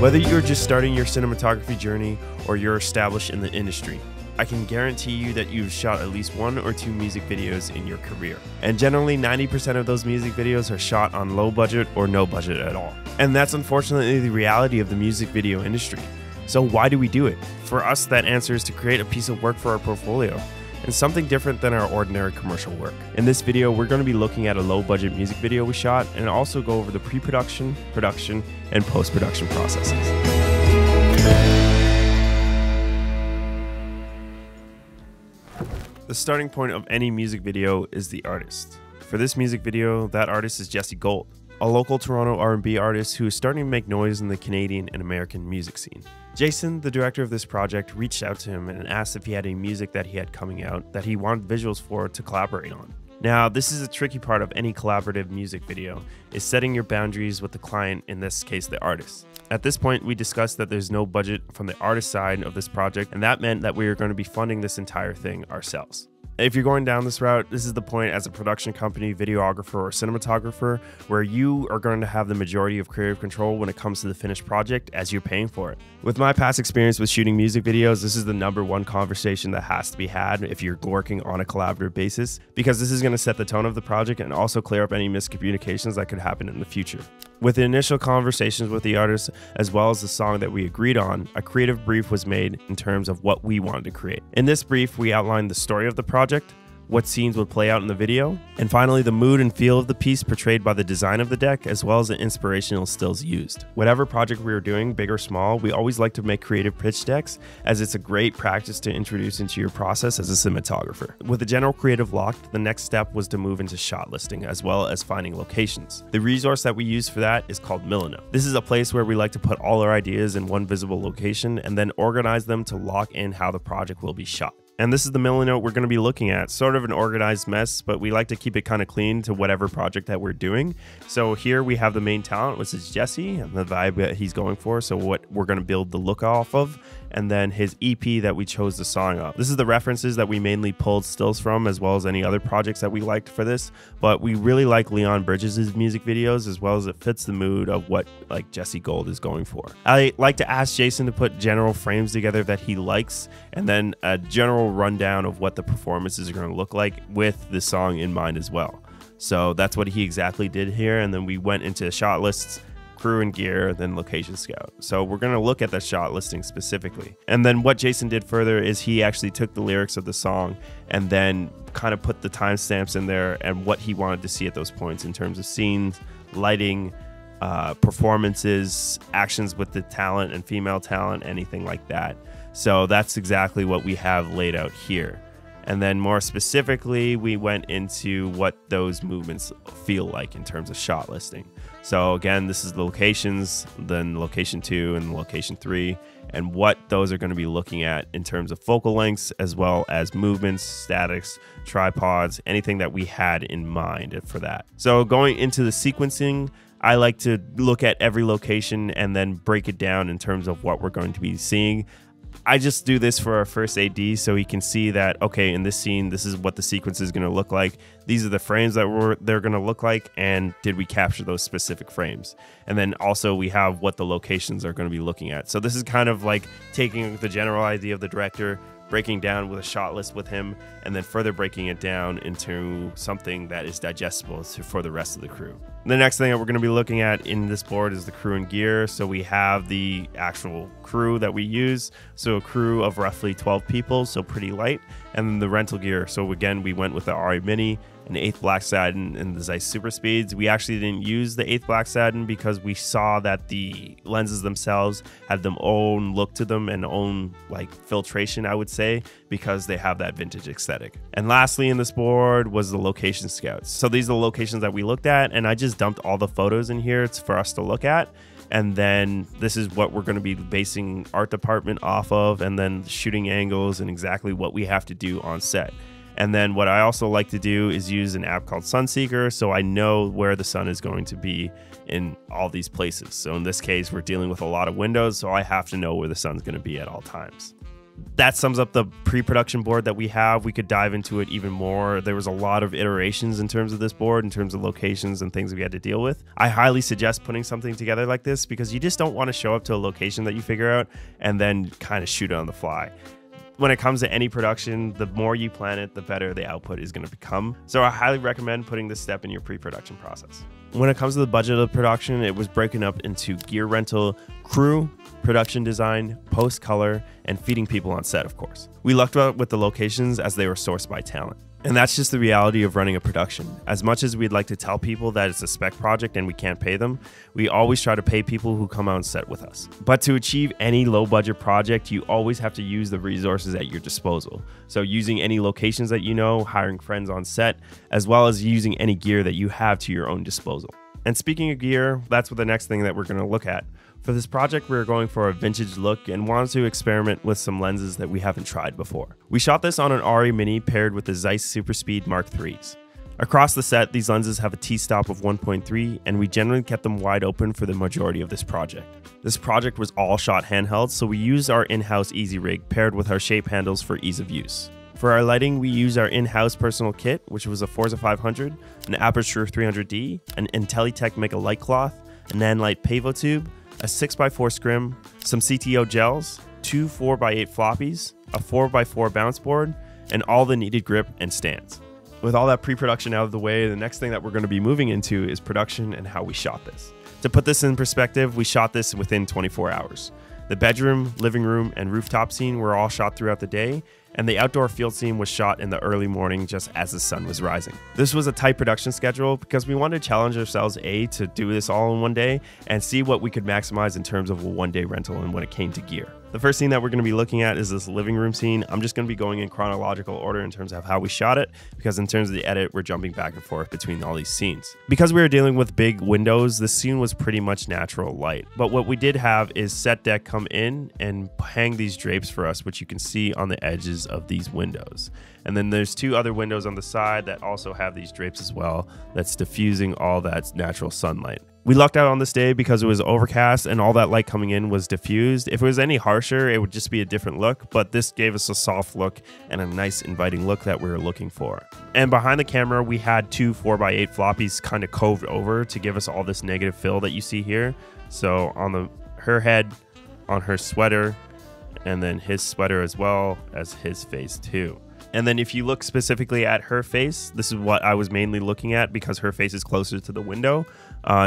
Whether you're just starting your cinematography journey or you're established in the industry, I can guarantee you that you've shot at least one or two music videos in your career. And generally 90% of those music videos are shot on low budget or no budget at all. And that's unfortunately the reality of the music video industry. So why do we do it? For us, that answer is to create a piece of work for our portfolio and something different than our ordinary commercial work. In this video, we're going to be looking at a low budget music video we shot and also go over the pre-production, production, and post-production processes. The starting point of any music video is the artist. For this music video, that artist is Jesse Gold, a local Toronto R&B artist who is starting to make noise in the Canadian and American music scene. Jason, the director of this project, reached out to him and asked if he had any music that he had coming out that he wanted visuals for to collaborate on. Now, this is a tricky part of any collaborative music video, is setting your boundaries with the client, in this case, the artist. At this point, we discussed that there's no budget from the artist side of this project, and that meant that we are going to be funding this entire thing ourselves. If you're going down this route, this is the point as a production company, videographer, or cinematographer where you are going to have the majority of creative control when it comes to the finished project as you're paying for it. With my past experience with shooting music videos, this is the #1 conversation that has to be had if you're working on a collaborative basis, because this is going to set the tone of the project and also clear up any miscommunications that could happen in the future. With the initial conversations with the artist, as well as the song that we agreed on, a creative brief was made in terms of what we wanted to create. In this brief, we outlined the story of the project, what scenes would play out in the video, and finally the mood and feel of the piece portrayed by the design of the deck, as well as the inspirational stills used. Whatever project we were doing, big or small, we always like to make creative pitch decks, as it's a great practice to introduce into your process as a cinematographer. With the general creative locked, the next step was to move into shot listing, as well as finding locations. The resource that we use for that is called Milanote. This is a place where we like to put all our ideas in one visible location and then organize them to lock in how the project will be shot. And this is the Milanote we're going to be looking at, sort of an organized mess, but we like to keep it kind of clean to whatever project that we're doing. So here we have the main talent, which is Jesse, and the vibe that he's going for, so what we're going to build the look off of, and then his EP that we chose the song of. This is the references that we mainly pulled stills from, as well as any other projects that we liked for this, but we really like Leon Bridges' music videos, as well as it fits the mood of what like Jesse Gold is going for. I like to ask Jason to put general frames together that he likes, and then a general rundown of what the performances are going to look like with the song in mind as well. So that's what he exactly did here, and then we went into shot lists, crew and gear, then location scout. So we're going to look at the shot listing specifically. And then what Jason did further is he actually took the lyrics of the song and then kind of put the timestamps in there and what he wanted to see at those points in terms of scenes, lighting, performances, actions with the talent and female talent, anything like that. So that's exactly what we have laid out here. And then more specifically, we went into what those movements feel like in terms of shot listing. So again, this is the locations, then location 2 and location 3, and what those are going to be looking at in terms of focal lengths, as well as movements, statics, tripods, anything that we had in mind for that. So going into the sequencing, I like to look at every location and then break it down in terms of what we're going to be seeing. I just do this for our first AD so he can see that, okay, in this scene, this is what the sequence is going to look like. These are the frames that they're going to look like, and did we capture those specific frames? And then also we have what the locations are going to be looking at. So this is kind of like taking the general idea of the director, breaking down with a shot list with him, and then further breaking it down into something that is digestible for the rest of the crew. The next thing that we're going to be looking at in this board is the crew and gear. So we have the actual crew that we use. So a crew of roughly 12 people, so pretty light. And then the rental gear. So again, we went with the ARRI Mini, an 8th Black Satin, and the Zeiss Super Speeds. We actually didn't use the 8th Black Satin because we saw that the lenses themselves had their own look to them and own like filtration, I would say, because they have that vintage aesthetic. And lastly in this board was the location scouts. So these are the locations that we looked at, and I just dumped all the photos in here. It's for us to look at. And then this is what we're going to be basing art department off of, and then shooting angles and exactly what we have to do on set. And then what I also like to do is use an app called Sunseeker, so I know where the sun is going to be in all these places. So in this case, we're dealing with a lot of windows, so I have to know where the sun's going to be at all times. that sums up the pre-production board that we have. We could dive into it even more. There was a lot of iterations in terms of this board, in terms of locations and things we had to deal with. I highly suggest putting something together like this because you just don't want to show up to a location that you figure out and then kind of shoot it on the fly. When it comes to any production, the more you plan it, the better the output is going to become. So I highly recommend putting this step in your pre-production process. When it comes to the budget of production, it was breaking up into gear rental, crew, production design, post color, and feeding people on set, of course. We lucked out with the locations as they were sourced by talent. And that's just the reality of running a production. As much as we'd like to tell people that it's a spec project and we can't pay them, we always try to pay people who come out and set with us. But to achieve any low budget project, you always have to use the resources at your disposal. So using any locations that you know, hiring friends on set, as well as using any gear that you have to your own disposal. And speaking of gear, that's what the next thing that we're going to look at. For this project, we were going for a vintage look and wanted to experiment with some lenses that we haven't tried before. We shot this on an ARRI Mini paired with the Zeiss Super Speed Mark IIIs. Across the set, these lenses have a T-stop of 1.3, and we generally kept them wide open for the majority of this project. This project was all shot handheld, so we used our in-house easy rig paired with our shape handles for ease of use. For our lighting, we used our in-house personal kit, which was a Forza 500, an Aputure 300D, an IntelliTech Mega Light Cloth, a Nanlite Pavo Tube, a 6x4 scrim, some CTO gels, two 4x8 floppies, a 4x4 bounce board, and all the needed grip and stands. With all that pre-production out of the way, the next thing that we're going to be moving into is production and how we shot this. To put this in perspective, we shot this within 24 hours. The bedroom, living room, and rooftop scene were all shot throughout the day, and the outdoor field scene was shot in the early morning just as the sun was rising. This was a tight production schedule because we wanted to challenge ourselves, A, to do this all in one day, and see what we could maximize in terms of a one-day rental and when it came to gear. The first scene that we're going to be looking at is this living room scene. I'm just going to be going in chronological order in terms of how we shot it, because in terms of the edit, we're jumping back and forth between all these scenes. Because we were dealing with big windows, the scene was pretty much natural light. But what we did have is set deck come in and hang these drapes for us, which you can see on the edges of these windows. And then there's two other windows on the side that also have these drapes as well, that's diffusing all that natural sunlight. We lucked out on this day because it was overcast and all that light coming in was diffused. If it was any harsher, it would just be a different look, but this gave us a soft look and a nice inviting look that we were looking for. And behind the camera, we had two 4x8 floppies kind of coved over to give us all this negative fill that you see here. So on her head, on her sweater, and then his sweater as well as his face too. And then if you look specifically at her face, this is what I was mainly looking at because her face is closer to the window.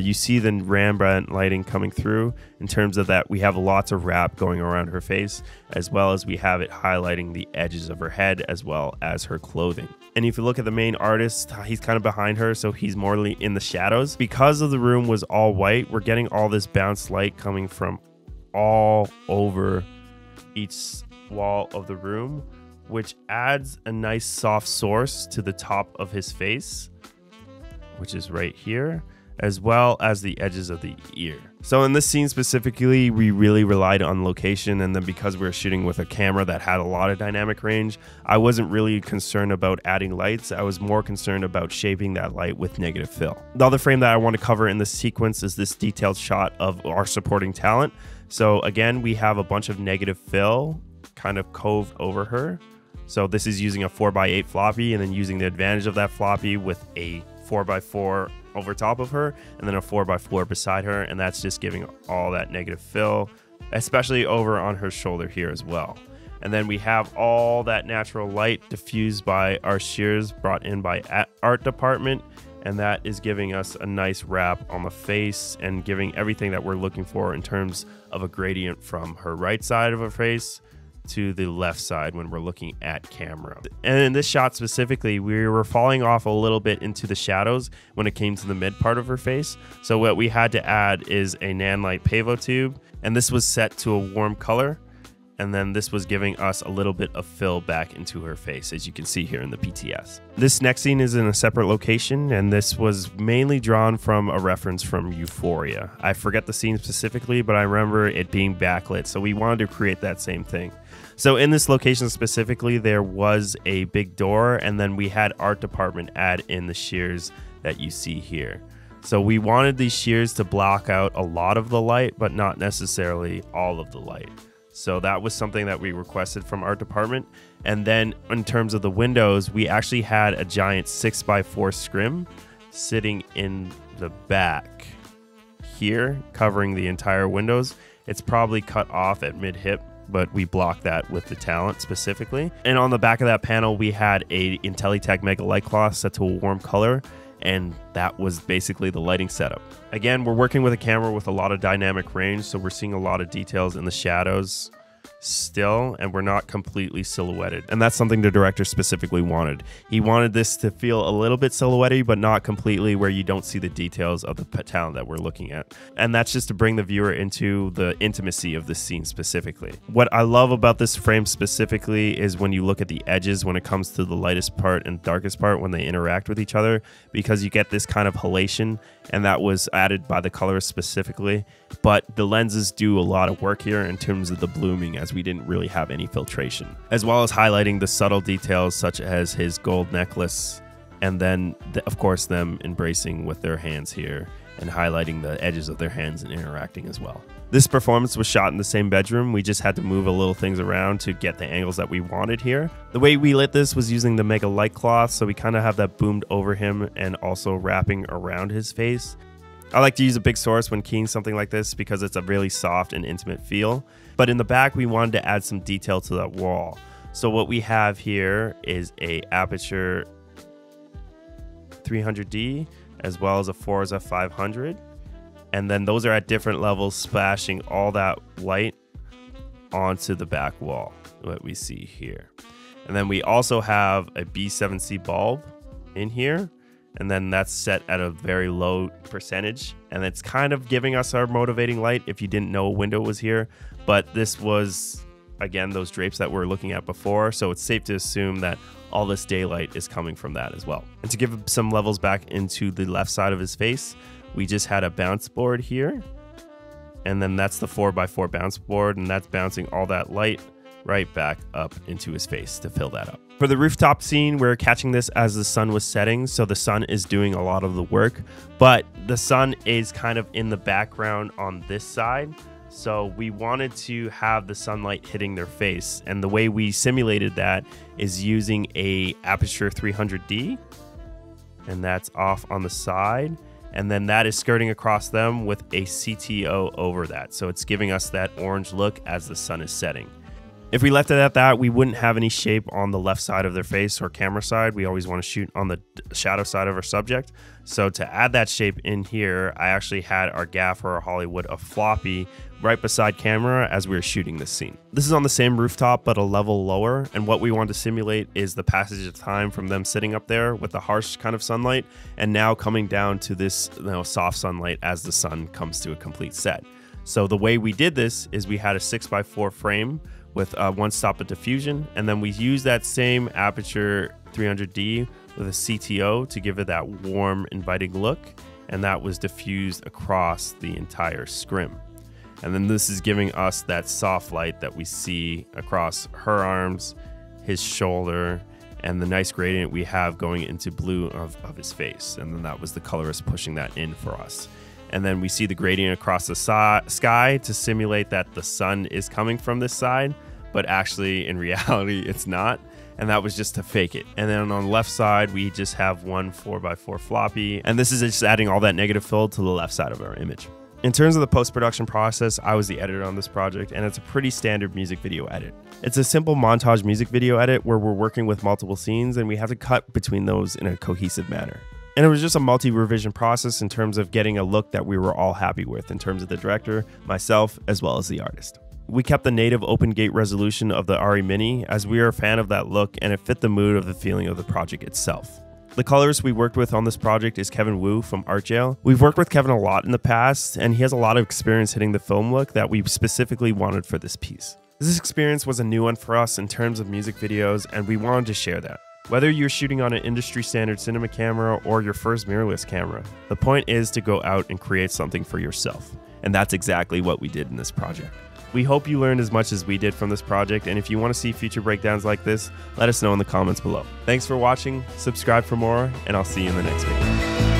You see the Rembrandt lighting coming through in terms of that we have lots of wrap going around her face, as well as we have it highlighting the edges of her head as well as her clothing. And if you look at the main artist, he's kind of behind her, so he's more in the shadows. Because of the room was all white, we're getting all this bounce light coming from all over each wall of the room, which adds a nice soft source to the top of his face, which is right here, as well as the edges of the ear. So in this scene specifically, we really relied on location, and then because we were shooting with a camera that had a lot of dynamic range, I wasn't really concerned about adding lights. I was more concerned about shaping that light with negative fill. The other frame that I want to cover in this sequence is this detailed shot of our supporting talent. So again, we have a bunch of negative fill kind of coved over her. So this is using a 4x8 floppy and then using the advantage of that floppy with a 4x4 over top of her and then a 4x4 beside her, and that's just giving all that negative fill, especially over on her shoulder here as well. And then we have all that natural light diffused by our shears brought in by art department, and that is giving us a nice wrap on the face and giving everything that we're looking for in terms of a gradient from her right side of her face to the left side when we're looking at camera. And in this shot specifically, we were falling off a little bit into the shadows when it came to the mid part of her face. So what we had to add is a Nanlite Pavo Tube, and this was set to a warm color. And then this was giving us a little bit of fill back into her face, as you can see here in the PTS. This next scene is in a separate location, and this was mainly drawn from a reference from Euphoria. I forget the scene specifically, but I remember it being backlit, so we wanted to create that same thing. So in this location specifically, there was a big door, and then we had art department add in the shears that you see here. So we wanted these shears to block out a lot of the light, but not necessarily all of the light. So that was something that we requested from our department. And then in terms of the windows, we actually had a giant 6x4 scrim sitting in the back here, covering the entire windows. It's probably cut off at mid hip, but we blocked that with the talent specifically. And on the back of that panel, we had a IntelliTech Mega Light Cloth set to a warm color. And that was basically the lighting setup. Again, we're working with a camera with a lot of dynamic range, so we're seeing a lot of details in the shadows still, and we're not completely silhouetted. And that's something the director specifically wanted. He wanted this to feel a little bit silhouetted, but not completely where you don't see the details of the talent that we're looking at. And that's just to bring the viewer into the intimacy of this scene specifically. What I love about this frame specifically is when you look at the edges when it comes to the lightest part and darkest part when they interact with each other, because you get this kind of halation, and that was added by the colorist specifically. But the lenses do a lot of work here in terms of the blooming, as we didn't really have any filtration, as well as highlighting the subtle details such as his gold necklace, and then of course them embracing with their hands here and highlighting the edges of their hands and interacting as well. This performance was shot in the same bedroom. We just had to move a little things around to get the angles that we wanted here. The way we lit this was using the Mega Light Cloth, so we kind of have that boomed over him and also wrapping around his face. I like to use a big source when keying something like this because it's a really soft and intimate feel. But in the back, we wanted to add some detail to that wall. So what we have here is a Aputure 300D as well as a Forza 500. And then those are at different levels, splashing all that light onto the back wall, what we see here. And then we also have a B7C bulb in here. And then that's set at a very low percentage. And it's kind of giving us our motivating light if you didn't know a window was here. But this was, again, those drapes that we were looking at before. So it's safe to assume that all this daylight is coming from that as well. And to give some levels back into the left side of his face, we just had a bounce board here. And then that's the 4x4 bounce board. And that's bouncing all that light right back up into his face to fill that up. For the rooftop scene, we're catching this as the sun was setting, so the sun is doing a lot of the work, but the sun is kind of in the background on this side, so we wanted to have the sunlight hitting their face, and the way we simulated that is using a Aputure 300D, and that's off on the side, and then that is skirting across them with a CTO over that, so it's giving us that orange look as the sun is setting. If we left it at that, we wouldn't have any shape on the left side of their face or camera side. We always want to shoot on the shadow side of our subject. So to add that shape in here, I actually had our gaffer, our Hollywood, a floppy right beside camera as we were shooting this scene. This is on the same rooftop, but a level lower. And what we want to simulate is the passage of time from them sitting up there with the harsh kind of sunlight and now coming down to this, you know, soft sunlight as the sun comes to a complete set. So the way we did this is we had a 6x4 frame with one stop of diffusion, and then we use that same Aputure 300D with a CTO to give it that warm, inviting look, and that was diffused across the entire scrim. And then this is giving us that soft light that we see across her arms, his shoulder, and the nice gradient we have going into blue of his face, and then that was the colorist pushing that in for us. And then we see the gradient across the sky to simulate that the sun is coming from this side, but actually in reality, it's not. And that was just to fake it. And then on the left side, we just have one 4x4 floppy. And this is just adding all that negative fill to the left side of our image. In terms of the post-production process, I was the editor on this project, and it's a pretty standard music video edit. It's a simple montage music video edit where we're working with multiple scenes and we have to cut between those in a cohesive manner. And it was just a multi-revision process in terms of getting a look that we were all happy with in terms of the director, myself, as well as the artist. We kept the native open gate resolution of the ARRI Mini as we are a fan of that look, and it fit the mood of the feeling of the project itself. The colorist we worked with on this project is Kevin Wu from Art Jail. We've worked with Kevin a lot in the past, and he has a lot of experience hitting the film look that we specifically wanted for this piece. This experience was a new one for us in terms of music videos, and we wanted to share that. Whether you're shooting on an industry standard cinema camera or your first mirrorless camera, the point is to go out and create something for yourself. And that's exactly what we did in this project. We hope you learned as much as we did from this project, and if you want to see future breakdowns like this, let us know in the comments below. Thanks for watching, subscribe for more, and I'll see you in the next video.